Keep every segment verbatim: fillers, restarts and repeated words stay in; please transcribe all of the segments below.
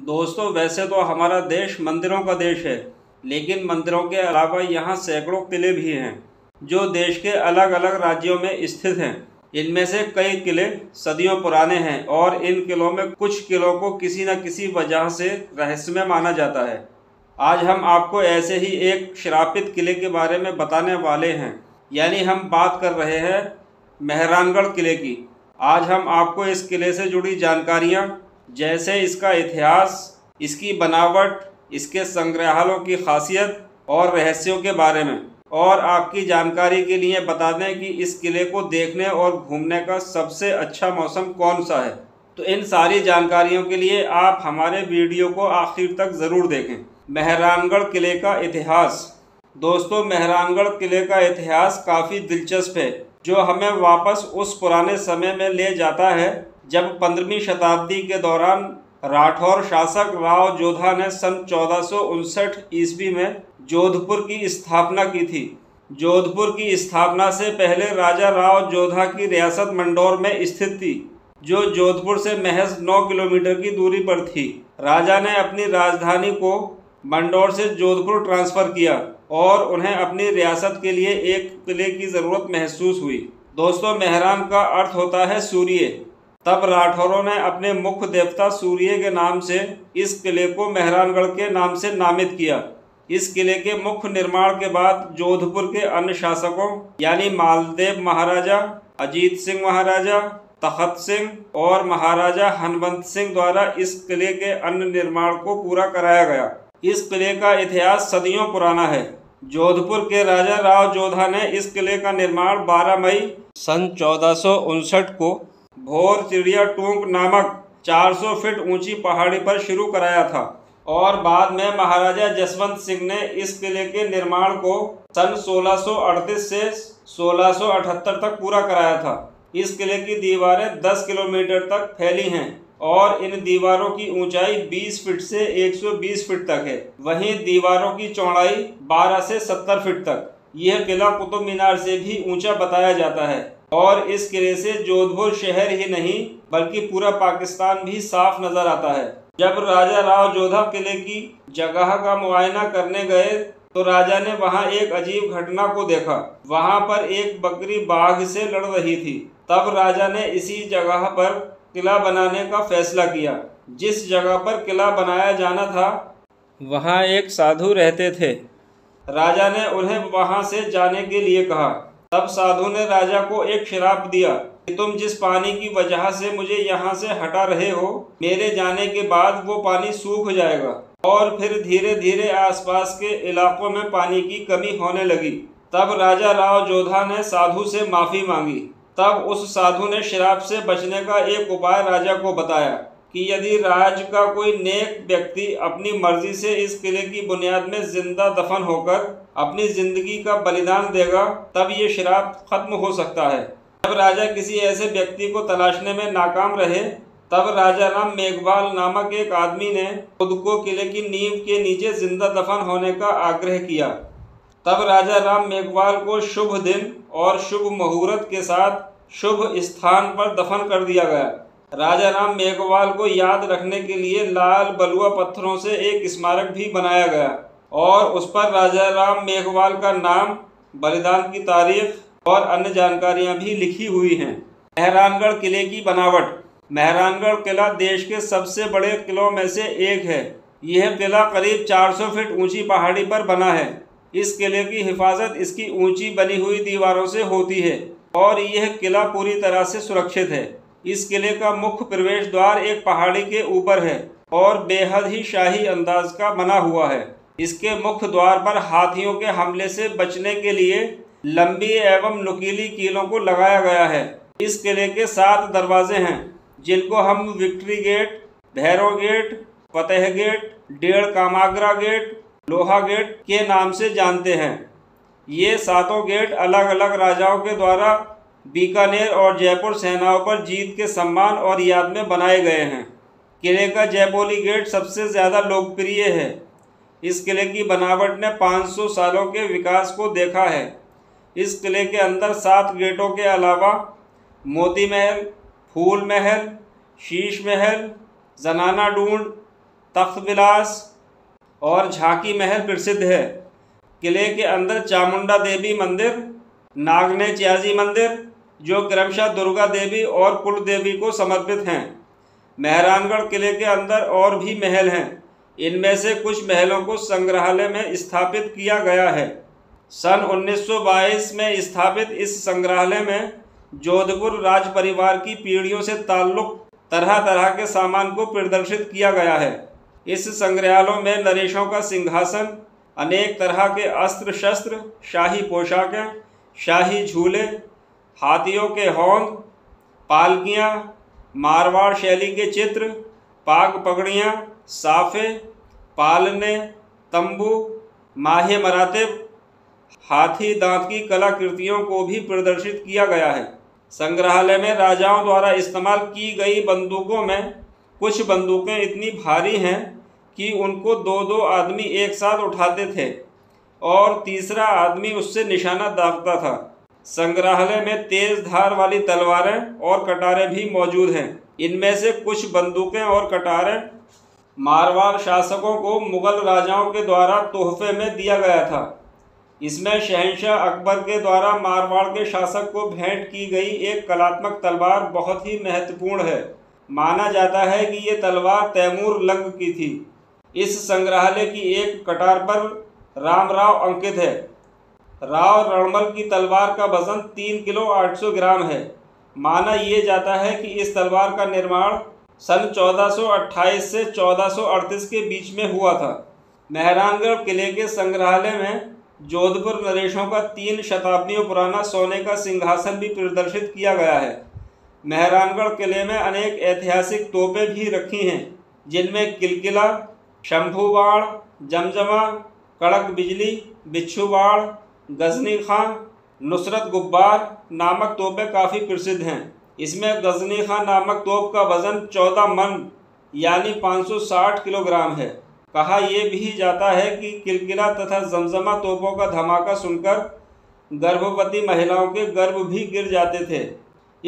दोस्तों वैसे तो हमारा देश मंदिरों का देश है, लेकिन मंदिरों के अलावा यहाँ सैकड़ों किले भी हैं जो देश के अलग अलग राज्यों में स्थित हैं। इनमें से कई किले सदियों पुराने हैं और इन किलों में कुछ किलों को किसी न किसी वजह से रहस्यमय माना जाता है। आज हम आपको ऐसे ही एक श्रापित किले के बारे में बताने वाले हैं, यानी हम बात कर रहे हैं मेहरानगढ़ किले की। आज हम आपको इस किले से जुड़ी जानकारियाँ जैसे इसका इतिहास, इसकी बनावट, इसके संग्रहालयों की खासियत और रहस्यों के बारे में और आपकी जानकारी के लिए बता दें कि इस किले को देखने और घूमने का सबसे अच्छा मौसम कौन सा है। तो इन सारी जानकारियों के लिए आप हमारे वीडियो को आखिर तक ज़रूर देखें। मेहरानगढ़ किले का इतिहास। दोस्तों मेहरानगढ़ किले का इतिहास काफ़ी दिलचस्प है जो हमें वापस उस पुराने समय में ले जाता है जब पंद्रहवीं शताब्दी के दौरान राठौर शासक राव जोधा ने सन चौदह सौ उनसठ ईस्वी में जोधपुर की स्थापना की थी। जोधपुर की स्थापना से पहले राजा राव जोधा की रियासत मंडौर में स्थित थी जो जोधपुर से महज नौ किलोमीटर की दूरी पर थी। राजा ने अपनी राजधानी को मंडौर से जोधपुर ट्रांसफ़र किया और उन्हें अपनी रियासत के लिए एक किले की ज़रूरत महसूस हुई। दोस्तों मेहरान का अर्थ होता है सूर्य। तब राठौरों ने अपने मुख्य देवता सूर्य के नाम से इस किले को मेहरानगढ़ के नाम से नामित किया। इस किले के मुख्य निर्माण के बाद जोधपुर के अन्य शासकों यानी मालदेव महाराजा, अजीत सिंह महाराजा, तखत सिंह और महाराजा हनवंत सिंह द्वारा इस किले के अन्य निर्माण को पूरा कराया गया। इस किले का इतिहास सदियों पुराना है। जोधपुर के राजा राव जोधा ने इस किले का निर्माण बारह मई सन चौदह सौ उनसठ को भोर चिड़िया टूंक नामक चार सौ फीट ऊंची पहाड़ी पर शुरू कराया था और बाद में महाराजा जसवंत सिंह ने इस किले के निर्माण को सन सोलह सौ अड़तीस से सोलह सौ अठहत्तर तक पूरा कराया था। इस किले की दीवारें दस किलोमीटर तक फैली हैं और इन दीवारों की ऊंचाई बीस फीट से एक सौ बीस फीट तक है। वहीं दीवारों की चौड़ाई बारह से सत्तर फीट तक। यह किला कुतुब मीनार से भी ऊंचा बताया जाता है और इस किले से जोधपुर शहर ही नहीं बल्कि पूरा पाकिस्तान भी साफ नज़र आता है। जब राजा राव जोधा किले की जगह का मुआयना करने गए तो राजा ने वहां एक अजीब घटना को देखा। वहां पर एक बकरी बाघ से लड़ रही थी। तब राजा ने इसी जगह पर किला बनाने का फैसला किया। जिस जगह पर किला बनाया जाना था वहां एक साधु रहते थे। राजा ने उन्हें वहां से जाने के लिए कहा। तब साधु ने राजा को एक श्राप दिया कि तुम जिस पानी की वजह से मुझे यहाँ से हटा रहे हो, मेरे जाने के बाद वो पानी सूख जाएगा और फिर धीरे धीरे आसपास के इलाकों में पानी की कमी होने लगी। तब राजा राव जोधा ने साधु से माफ़ी मांगी। तब उस साधु ने श्राप से बचने का एक उपाय राजा को बताया कि यदि राज्य का कोई नेक व्यक्ति अपनी मर्जी से इस किले की बुनियाद में जिंदा दफन होकर अपनी जिंदगी का बलिदान देगा तब ये श्राप खत्म हो सकता है। जब राजा किसी ऐसे व्यक्ति को तलाशने में नाकाम रहे तब राजा राम मेघवाल नामक एक आदमी ने खुद को किले की नींव के नीचे जिंदा दफन होने का आग्रह किया। तब राजा राम मेघवाल को शुभ दिन और शुभ मुहूर्त के साथ शुभ स्थान पर दफन कर दिया गया। राजा राम मेघवाल को याद रखने के लिए लाल बलुआ पत्थरों से एक स्मारक भी बनाया गया और उस पर राजा राम मेघवाल का नाम, बलिदान की तारीख और अन्य जानकारियां भी लिखी हुई हैं। मेहरानगढ़ किले की बनावट। मेहरानगढ़ किला देश के सबसे बड़े किलों में से एक है। यह किला करीब चार सौ फीट ऊंची पहाड़ी पर बना है। इस किले की हिफाजत इसकी ऊंची बनी हुई दीवारों से होती है और यह किला पूरी तरह से सुरक्षित है। इस किले का मुख्य प्रवेश द्वार एक पहाड़ी के ऊपर है और बेहद ही शाही अंदाज का बना हुआ है। इसके मुख्य द्वार पर हाथियों के हमले से बचने के लिए लंबी एवं नुकीली कीलों को लगाया गया है। इस किले के सात दरवाजे हैं जिनको हम victory gate, Bhairav gate, Fateh gate, डेढ़ कामागरा गेट, लोहा गेट के नाम से जानते हैं। ये सातों गेट अलग अलग राजाओं के द्वारा बीकानेर और जयपुर सेनाओं पर जीत के सम्मान और याद में बनाए गए हैं। किले का जयपोली गेट सबसे ज़्यादा लोकप्रिय है। इस किले की बनावट ने पाँच सौ सालों के विकास को देखा है। इस किले के अंदर सात गेटों के अलावा मोती महल, फूल महल, शीश महल, जनाना डूंढ, तख्त विलास और झाँकी महल प्रसिद्ध है। किले के अंदर चामुंडा देवी मंदिर, नागनेचियाजी मंदिर जो क्रमशः दुर्गा देवी और कुल देवी को समर्पित हैं। मेहरानगढ़ किले के अंदर और भी महल हैं, इनमें से कुछ महलों को संग्रहालय में स्थापित किया गया है। सन उन्नीस सौ बाईस में स्थापित इस संग्रहालय में जोधपुर राज परिवार की पीढ़ियों से ताल्लुक़ तरह तरह के सामान को प्रदर्शित किया गया है। इस संग्रहालयों में नरेशों का सिंहासन, अनेक तरह के अस्त्र शस्त्र, शाही पोशाकें, शाही झूले, हाथियों के हौंद, पालकियां, मारवाड़ शैली के चित्र, पाग पगड़ियां, साफे, पालने, तंबू, माहे मरातिब, हाथी दांत की कलाकृतियों को भी प्रदर्शित किया गया है। संग्रहालय में राजाओं द्वारा इस्तेमाल की गई बंदूकों में कुछ बंदूकें इतनी भारी हैं कि उनको दो दो आदमी एक साथ उठाते थे और तीसरा आदमी उससे निशाना दागता था। संग्रहालय में तेज धार वाली तलवारें और कटारें भी मौजूद हैं। इनमें से कुछ बंदूकें और कटारें मारवाड़ शासकों को मुगल राजाओं के द्वारा तोहफे में दिया गया था। इसमें शहंशाह अकबर के द्वारा मारवाड़ के शासक को भेंट की गई एक कलात्मक तलवार बहुत ही महत्वपूर्ण है। माना जाता है कि ये तलवार तैमूर लंग की थी। इस संग्रहालय की एक कटार पर राम राव अंकित है। राव रणमल की तलवार का वजन तीन किलो आठ सौ ग्राम है। माना ये जाता है कि इस तलवार का निर्माण सन चौदह सौ अट्ठाईस से चौदह सौ अड़तीस के बीच में हुआ था। मेहरानगढ़ किले के संग्रहालय में जोधपुर नरेशों का तीन शताब्दियों पुराना सोने का सिंहासन भी प्रदर्शित किया गया है। मेहरानगढ़ किले में अनेक ऐतिहासिक तोपें भी रखी हैं, जिनमें किलकिला, शंभूवाड़, जमजमा, कड़क बिजली, बिच्छूवाड़, गजनी खां, नुसरत गुब्बार नामक तोपें काफ़ी प्रसिद्ध हैं। इसमें गजनी खां नामक तोप का वज़न चौदह मन यानी पाँच सौ साठ किलोग्राम है। कहा यह भी जाता है कि किलकिला तथा जमजमा तोपों का धमाका सुनकर गर्भवती महिलाओं के गर्भ भी गिर जाते थे।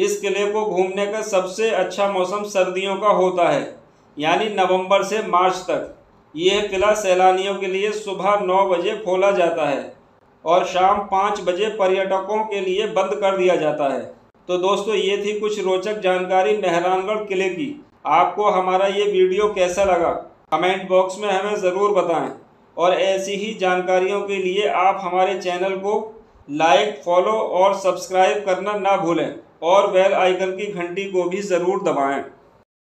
इस किले को घूमने का सबसे अच्छा मौसम सर्दियों का होता है, यानी नवंबर से मार्च तक। यह किला सैलानियों के लिए सुबह नौ बजे खोला जाता है और शाम पाँच बजे पर्यटकों के लिए बंद कर दिया जाता है। तो दोस्तों, ये थी कुछ रोचक जानकारी मेहरानगढ़ किले की। आपको हमारा ये वीडियो कैसा लगा, कमेंट बॉक्स में हमें ज़रूर बताएं। और ऐसी ही जानकारियों के लिए आप हमारे चैनल को लाइक, फॉलो और सब्सक्राइब करना ना भूलें और बेल आइकन की घंटी को भी ज़रूर दबाएं।